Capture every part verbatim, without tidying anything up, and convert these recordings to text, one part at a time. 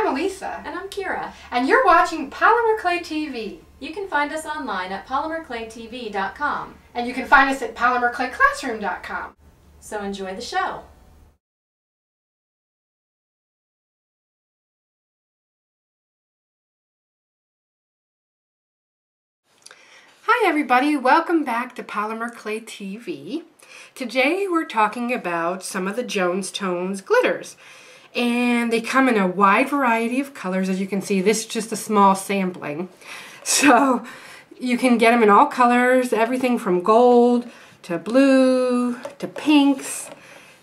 I'm Elisa. And I'm Kira. And you're watching Polymer Clay T V. You can find us online at Polymer Clay T V dot com. And you can find us at Polymer Clay Classroom dot com. So enjoy the show. Hi everybody, welcome back to Polymer Clay T V. Today we're talking about some of the Jones Tones glitters. And they come in a wide variety of colors. As you can see, this is just a small sampling. So you can get them in all colors, everything from gold to blue to pinks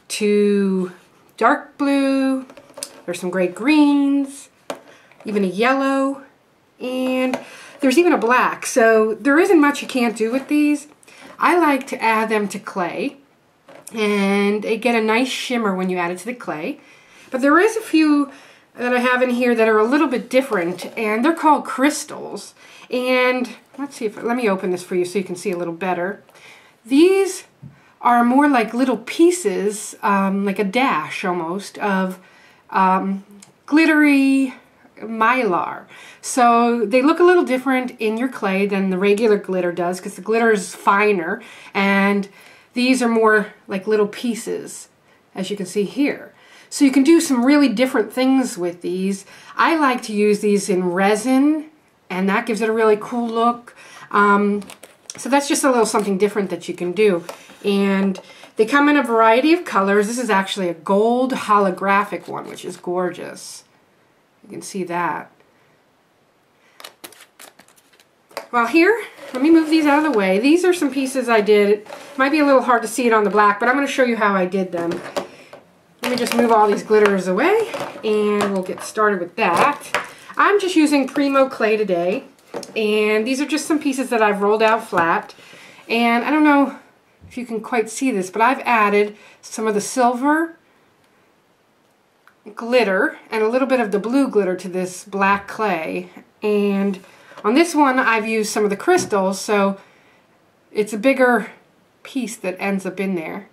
to dark blue. There's some great greens, even a yellow, and there's even a black. So there isn't much you can't do with these. I like to add them to clay, and they get a nice shimmer when you add it to the clay. But there is a few that I have in here that are a little bit different, and they're called crystals. And let's see if, let me open this for you so you can see a little better. These are more like little pieces, um, like a dash almost, of um, glittery mylar. So they look a little different in your clay than the regular glitter does, because the glitter is finer, and these are more like little pieces, as you can see here. So you can do some really different things with these. I like to use these in resin, and that gives it a really cool look. Um, so that's just a little something different that you can do. And they come in a variety of colors. This is actually a gold holographic one, which is gorgeous. You can see that. Well, here, let me move these out of the way. These are some pieces I did. It might be a little hard to see it on the black, but I'm going to show you how I did them. Let me just move all these glitters away, and we'll get started with that. I'm just using Primo clay today, and these are just some pieces that I've rolled out flat. And I don't know if you can quite see this, but I've added some of the silver glitter and a little bit of the blue glitter to this black clay. And on this one, I've used some of the crystals, so it's a bigger piece that ends up in there.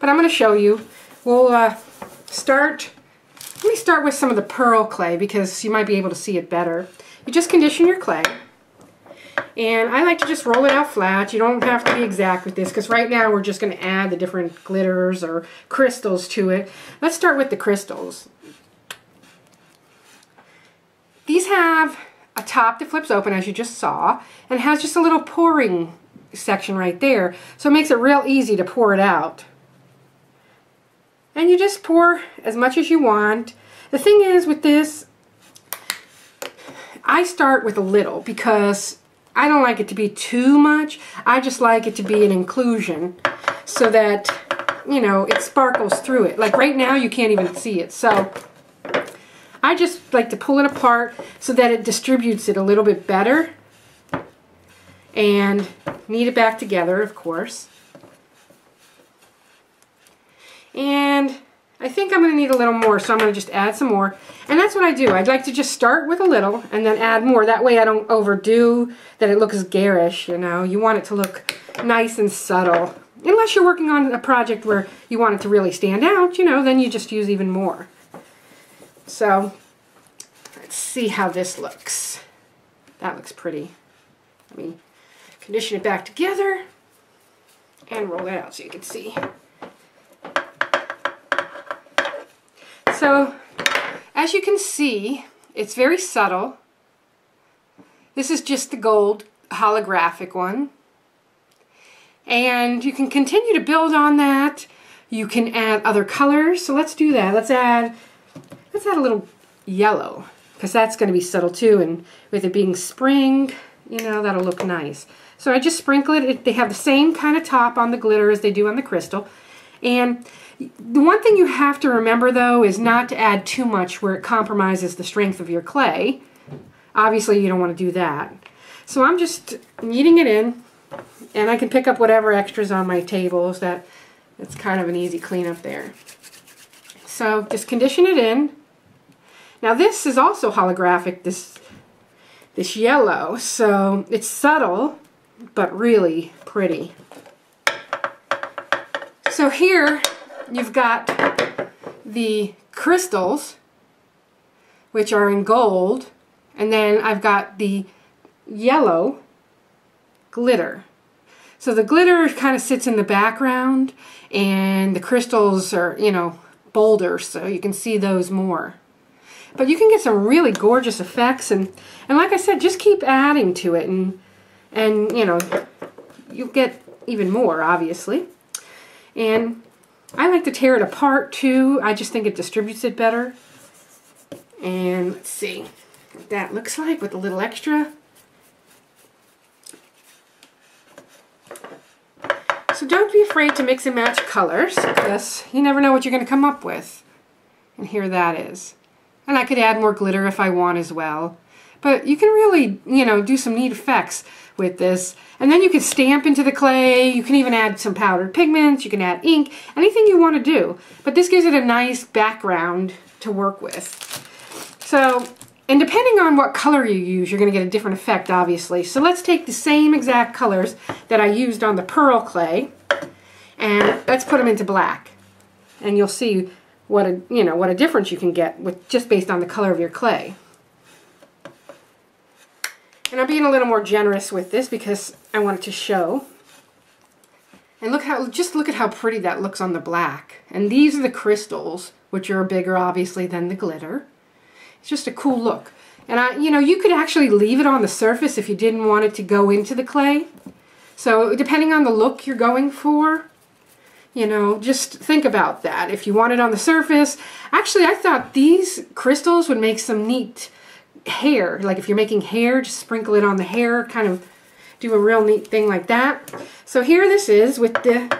But I'm going to show you. We'll uh, start, let me start with some of the pearl clay because you might be able to see it better. You just condition your clay, and I like to just roll it out flat. You don't have to be exact with this because right now we're just going to add the different glitters or crystals to it. Let's start with the crystals. These have a top that flips open, as you just saw, and has just a little pouring section right there, so it makes it real easy to pour it out. And you just pour as much as you want. The thing is with this, I start with a little because I don't like it to be too much. I just like it to be an inclusion so that, you know, it sparkles through it. Like right now you can't even see it. So I just like to pull it apart so that it distributes it a little bit better. And knead it back together, of course. And I think I'm going to need a little more, so I'm going to just add some more. And that's what I do. I'd like to just start with a little and then add more. That way I don't overdo that it looks garish, you know. You want it to look nice and subtle. Unless you're working on a project where you want it to really stand out, you know, then you just use even more. So, let's see how this looks. That looks pretty. Let me condition it back together and roll it out so you can see. So, as you can see, it's very subtle. This is just the gold holographic one. And you can continue to build on that. You can add other colors. So let's do that. Let's add, let's add a little yellow, because that's going to be subtle too. And with it being spring, you know, that'll look nice. So I just sprinkle it. They have the same kind of top on the glitter as they do on the crystal. And the one thing you have to remember, though, is not to add too much where it compromises the strength of your clay. Obviously, you don't want to do that. So I'm just kneading it in, and I can pick up whatever extras on my tables. That, that's kind of an easy cleanup there. So just condition it in. Now this is also holographic, this, this yellow, so it's subtle, but really pretty. So here you've got the crystals which are in gold, and then I've got the yellow glitter. So the glitter kind of sits in the background, and the crystals are, you know, bolder, so you can see those more. But you can get some really gorgeous effects, and, and like I said, just keep adding to it, and, and you know, you'll get even more, obviously. And I like to tear it apart, too. I just think it distributes it better. And let's see what that looks like with a little extra. So don't be afraid to mix and match colors, because you never know what you're going to come up with. And here that is. And I could add more glitter if I want as well. But you can really, you know, do some neat effects with this. And then you can stamp into the clay. You can even add some powdered pigments. You can add ink. Anything you want to do. But this gives it a nice background to work with. So, and depending on what color you use, you're going to get a different effect, obviously. So let's take the same exact colors that I used on the pearl clay, and let's put them into black. And you'll see what a, you know, what a difference you can get with just based on the color of your clay. And I'm being a little more generous with this because I wanted to show. And look how, just look at how pretty that looks on the black. And these are the crystals, which are bigger, obviously, than the glitter. It's just a cool look. And I, you know, you could actually leave it on the surface if you didn't want it to go into the clay. So depending on the look you're going for, you know, just think about that. If you want it on the surface, actually I thought these crystals would make some neat hair. Like if you're making hair, just sprinkle it on the hair, kind of do a real neat thing like that. So here this is with the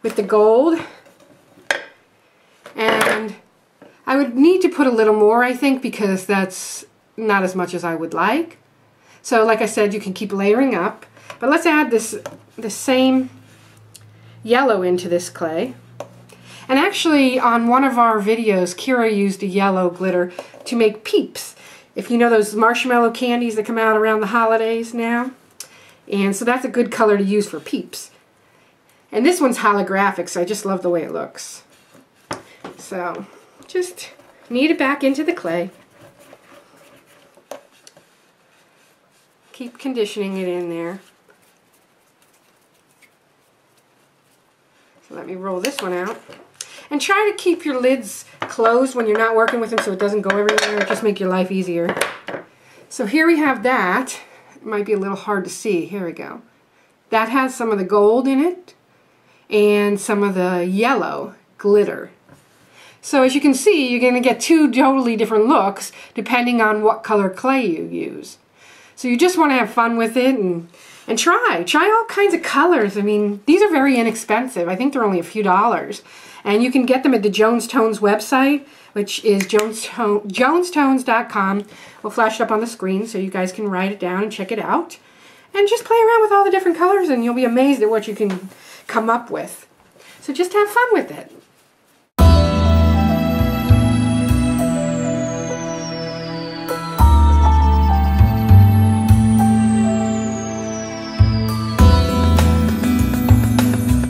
with the gold. And I would need to put a little more, I think, because that's not as much as I would like. So like I said, you can keep layering up. But let's add this the same yellow into this clay. And actually, on one of our videos, Kira used a yellow glitter to make peeps. If you know those marshmallow candies that come out around the holidays now. And so that's a good color to use for peeps. And this one's holographic, so I just love the way it looks. So just knead it back into the clay. Keep conditioning it in there. So let me roll this one out. And try to keep your lids closed when you're not working with them so it doesn't go everywhere. Just make your life easier. So here we have that. It might be a little hard to see. Here we go. That has some of the gold in it and some of the yellow glitter. So as you can see, you're going to get two totally different looks depending on what color clay you use. So you just want to have fun with it and, and try. Try all kinds of colors. I mean, these are very inexpensive. I think they're only a few dollars. And you can get them at the Jones Tones website, which is jones tones dot com. We'll flash it up on the screen so you guys can write it down and check it out. And just play around with all the different colors and you'll be amazed at what you can come up with. So just have fun with it.